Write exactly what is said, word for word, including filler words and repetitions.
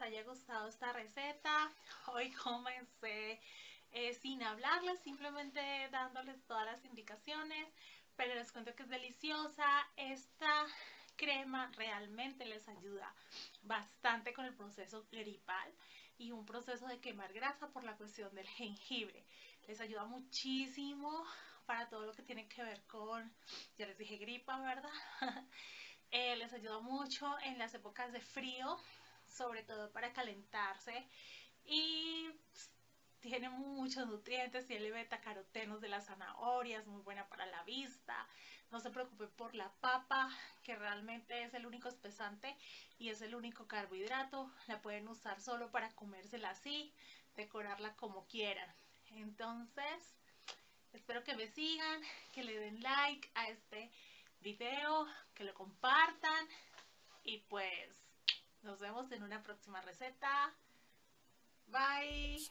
Haya gustado esta receta. Hoy comencé eh, sin hablarles, simplemente dándoles todas las indicaciones, pero les cuento que es deliciosa. Esta crema realmente les ayuda bastante con el proceso gripal y un proceso de quemar grasa por la cuestión del jengibre. Les ayuda muchísimo para todo lo que tiene que ver con, ya les dije, gripa, ¿verdad? eh, les ayuda mucho en las épocas de frío, sobre todo para calentarse, y pues, tiene muchos nutrientes, tiene betacarotenos de las zanahorias, muy buena para la vista. No se preocupe por la papa, que realmente es el único espesante y es el único carbohidrato. La pueden usar solo para comérsela así, decorarla como quieran. Entonces, espero que me sigan, que le den like a este video, que lo compartan y pues nos vemos en una próxima receta. Bye.